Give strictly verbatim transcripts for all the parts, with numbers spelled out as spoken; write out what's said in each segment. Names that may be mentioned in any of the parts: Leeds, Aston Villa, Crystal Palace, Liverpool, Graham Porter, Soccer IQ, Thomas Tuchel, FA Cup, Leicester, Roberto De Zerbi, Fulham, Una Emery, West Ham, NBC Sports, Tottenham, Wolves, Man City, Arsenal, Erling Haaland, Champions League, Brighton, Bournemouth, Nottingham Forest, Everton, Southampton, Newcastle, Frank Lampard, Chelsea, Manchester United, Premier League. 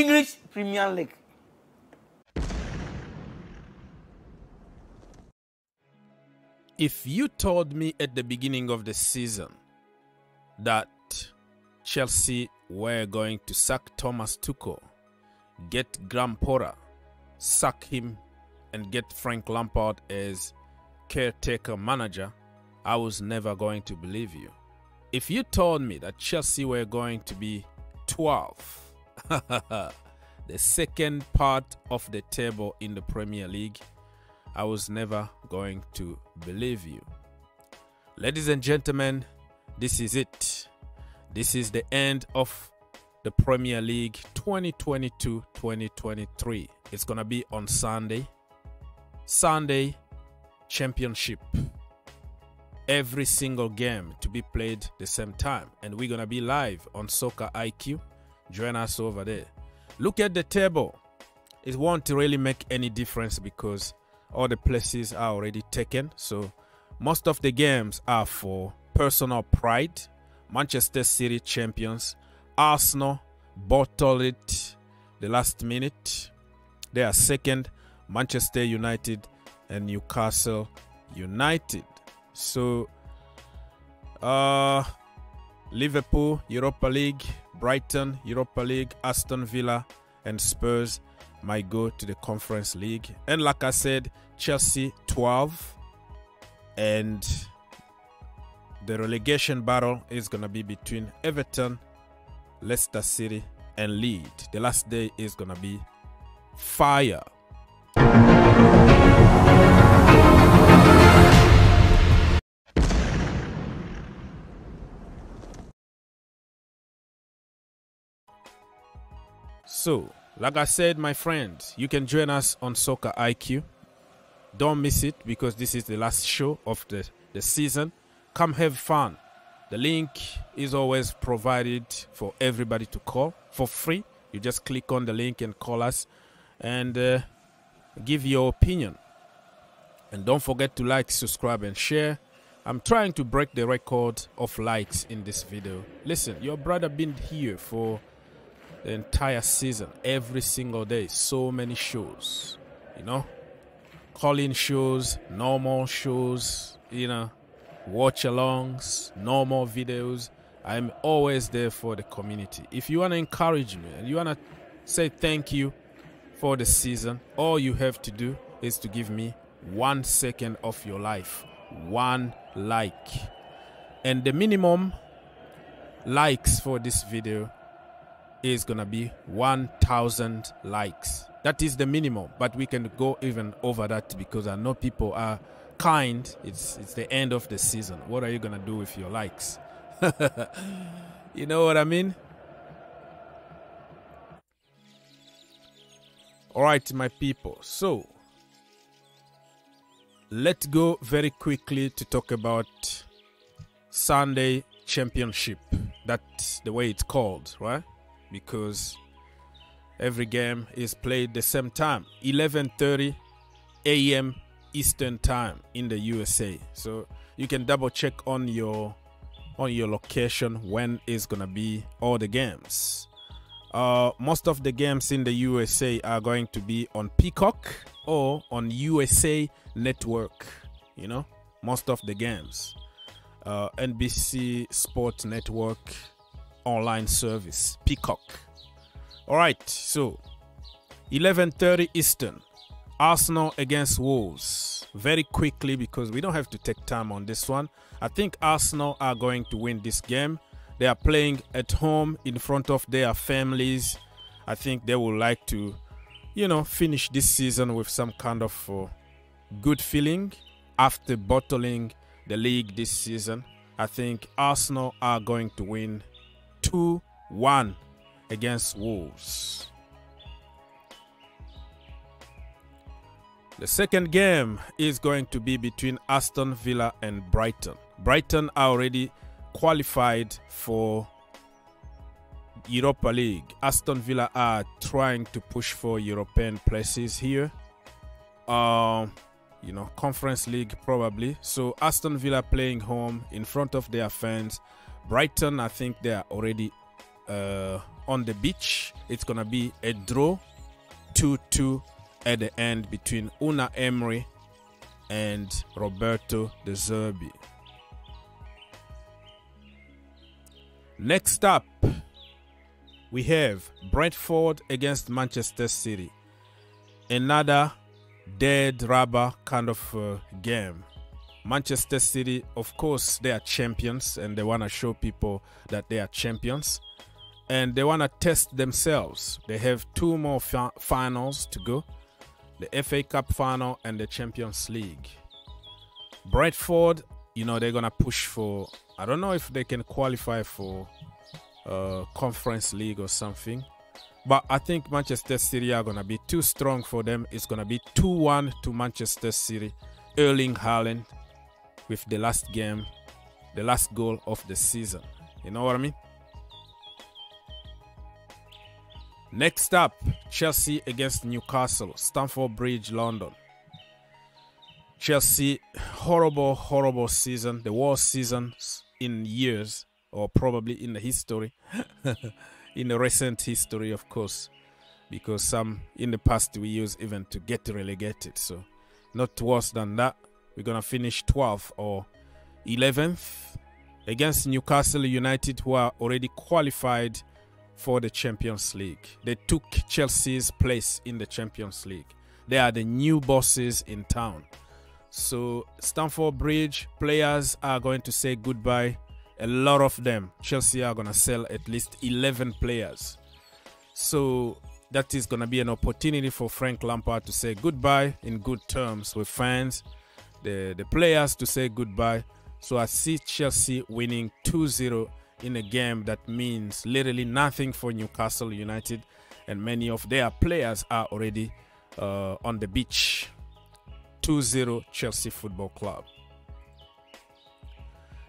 English Premier League. If you told me at the beginning of the season that Chelsea were going to sack Thomas Tuchel, get Graham Porter, sack him and get Frank Lampard as caretaker manager, I was never going to believe you. If you told me that Chelsea were going to be twelve, the second part of the table in the Premier League, I was never going to believe you. Ladies and gentlemen, this is it. This is the end of the Premier League twenty twenty-two twenty twenty-three. It's going to be on Sunday. Sunday Championship. Every single game to be played the same time. And we're going to be live on Soccer I Q. Join us over there. Look at the table. It won't really make any difference because all the places are already taken. So most of the games are for personal pride. Manchester City champions. Arsenal bottled it the last minute. They are second. Manchester United and Newcastle United. So, uh, Liverpool, Europa League, Brighton, Europa League, Aston Villa, and Spurs might go to the Conference League. And like I said, Chelsea twelve, and the relegation battle is going to be between Everton, Leicester City, and Leeds. The last day is going to be fire. So, like I said, my friends, you can join us on Soccer I Q. Don't miss it because this is the last show of the, the season. Come have fun. The link is always provided for everybody to call for free. You just click on the link and call us and uh, give your opinion. And don't forget to like, subscribe, and share. I'm trying to break the record of likes in this video. Listen, your brother been here for the entire season, every single day, so many shows, you know, call-in shows, normal shows, you know, watch-alongs, normal videos. I'm always there for the community. If you want to encourage me and you want to say thank you for the season, all you have to do is to give me one second of your life, one like. And the minimum likes for this video is gonna be one thousand likes. That is the minimum, but we can go even over that because I know people are kind. It's it's the end of the season. What are you gonna do with your likes? You know what I mean? All right, my people. So let's go very quickly to talk about Sunday Championship. That's the way it's called, right? Because every game is played the same time, eleven thirty A M Eastern Time in the U S A. So you can double check on your on your location when it's gonna be all the games. Uh, most of the games in the U S A are going to be on Peacock or on U S A Network. You know, most of the games, uh, N B C Sports Network. Online service Peacock. All right, so eleven thirty Eastern, Arsenal against Wolves. Very quickly because we don't have to take time on this one. I think Arsenal are going to win this game. They are playing at home in front of their families. I think they would like to, you know, finish this season with some kind of uh, good feeling after bottling the league this season. I think Arsenal are going to win two one against Wolves. The second game is going to be between Aston Villa and Brighton. Brighton are already qualified for Europa League. Aston Villa are trying to push for European places here. Um, you know, Conference League probably. So Aston Villa playing home in front of their fans. Brighton, I think they are already uh, on the beach. It's going to be a draw, two two at the end between Una Emery and Roberto De Zerbi. Next up, we have Brentford against Manchester City. Another dead rubber kind of uh, game. Manchester City, of course, they are champions and they want to show people that they are champions. And they want to test themselves. They have two more fi finals to go. The F A Cup final and the Champions League. Brentford, you know, they're going to push for... I don't know if they can qualify for uh, Conference League or something. But I think Manchester City are going to be too strong for them. It's going to be two one to Manchester City. Erling Haaland with the last game, the last goal of the season. You know what I mean? Next up, Chelsea against Newcastle, Stamford Bridge, London. Chelsea, horrible, horrible season. The worst season in years, or probably in the history. In the recent history, of course. Because some, in the past, we used even to get relegated. So, not worse than that. We're going to finish twelfth or eleventh against Newcastle United, who are already qualified for the Champions League. They took Chelsea's place in the Champions League. They are the new bosses in town. So Stamford Bridge players are going to say goodbye. A lot of them. Chelsea are going to sell at least eleven players. So that is going to be an opportunity for Frank Lampard to say goodbye in good terms with fans, the, the players to say goodbye. So I see Chelsea winning two zero. In a game that means literally nothing for Newcastle United, and many of their players are already uh, on the beach. two zero Chelsea Football Club.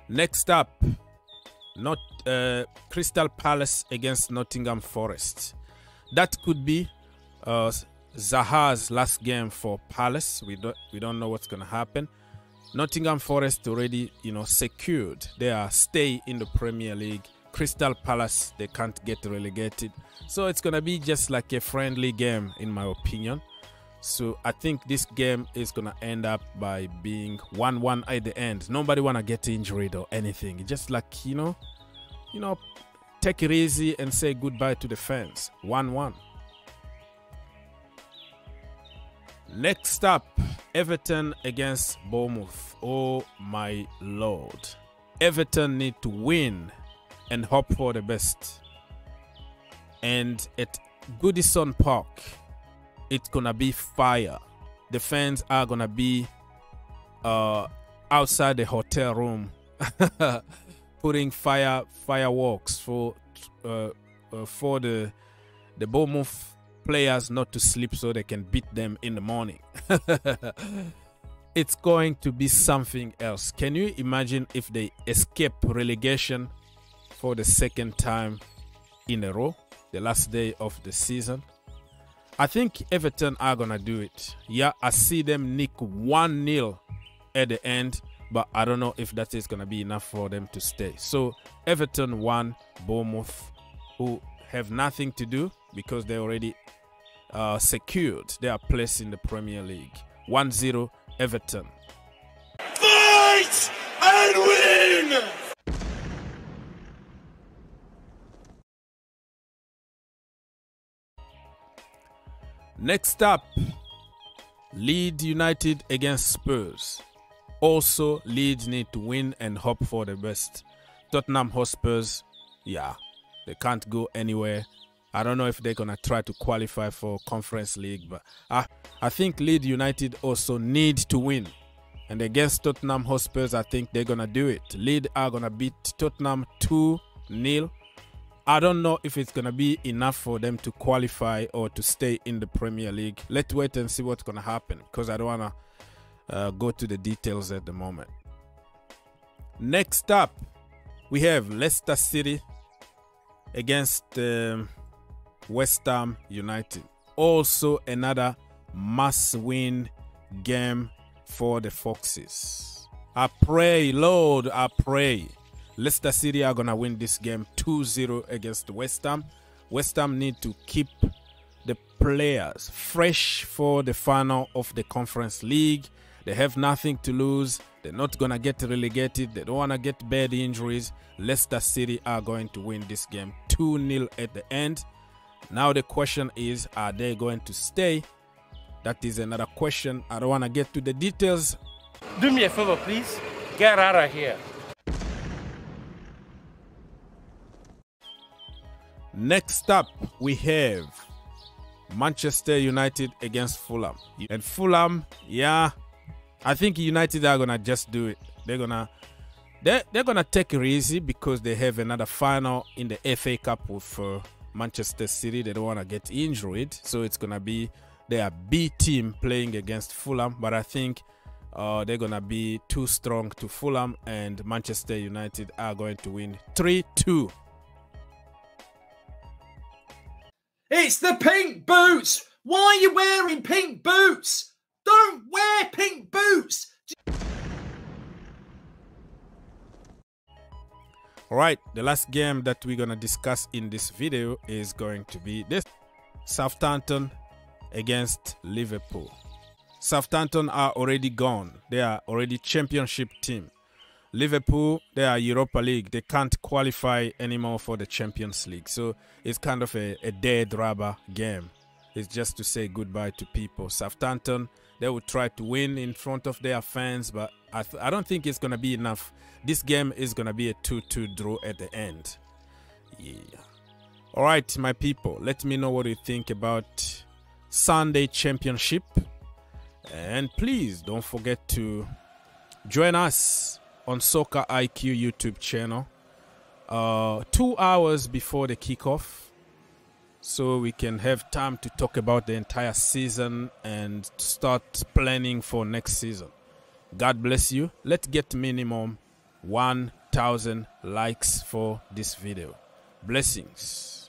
Next up, not uh, Crystal Palace against Nottingham Forest. That could be uh, Zaha's last game for Palace. We don't we don't know what's going to happen. Nottingham Forest already, you know, secured their stay in the Premier League. Crystal Palace, they can't get relegated. So it's going to be just like a friendly game, in my opinion. So I think this game is going to end up by being one one at the end. Nobody want to get injured or anything. Just like, you know, you know, take it easy and say goodbye to the fans. one one. Next up, Everton against Bournemouth. Oh my lord. Everton need to win and hope for the best. And at Goodison Park, it's going to be fire. The fans are going to be uh, outside the hotel room putting fire fireworks for uh, uh, for the, the Bournemouth players not to sleep so they can beat them in the morning. It's going to be something else. Can you imagine if they escape relegation for the second time in a row, the last day of the season? I think Everton are gonna do it. Yeah, I see them nick one nil at the end, but I don't know if that is gonna be enough for them to stay. So Everton won, Bournemouth, who have nothing to do because they already uh, secured their place in the Premier League. one zero Everton. Fight and win! Next up, Leeds United against Spurs. Also, Leeds need to win and hope for the best. Tottenham Hotspurs, yeah, they can't go anywhere. I don't know if they're going to try to qualify for Conference League, but I, I think Leeds United also need to win. And against Tottenham Hotspurs, I think they're going to do it. Leeds are going to beat Tottenham two nil. I don't know if it's going to be enough for them to qualify or to stay in the Premier League. Let's wait and see what's going to happen, because I don't want to uh, go to the details at the moment. Next up, we have Leicester City against... Um, West Ham United. Also another must-win game for the Foxes. I pray, Lord, I pray. Leicester City are going to win this game two zero against West Ham. West Ham need to keep the players fresh for the final of the Conference League. They have nothing to lose. They're not going to get relegated. They don't want to get bad injuries. Leicester City are going to win this game two nil at the end. Now the question is, are they going to stay? That is another question. I don't want to get to the details. Do me a favor, please. Get out of here. Next up, we have Manchester United against Fulham. And Fulham, yeah, I think United are going to just do it. They're going to they're, they're gonna take it easy because they have another final in the F A Cup with uh, Manchester City. They don't want to get injured. So it's going to be their B team playing against Fulham. But I think uh, they're going to be too strong to Fulham. And Manchester United are going to win three two. It's the pink boots. Why are you wearing pink boots? Don't wear pink boots. All right, the last game that we're going to discuss in this video is going to be this. Southampton against Liverpool. Southampton are already gone. They are already championship team. Liverpool, they are Europa League. They can't qualify anymore for the Champions League. So it's kind of a, a dead rubber game. It's just to say goodbye to people. Southampton, they will try to win in front of their fans, but I, th I don't think it's going to be enough. This game is going to be a two two draw at the end. Yeah. All right, my people, let me know what you think about Sunday Championship. And please don't forget to join us on Soccer I Q YouTube channel uh, two hours before the kickoff, so we can have time to talk about the entire season and start planning for next season. God bless you. Let's get minimum one thousand likes for this video. Blessings.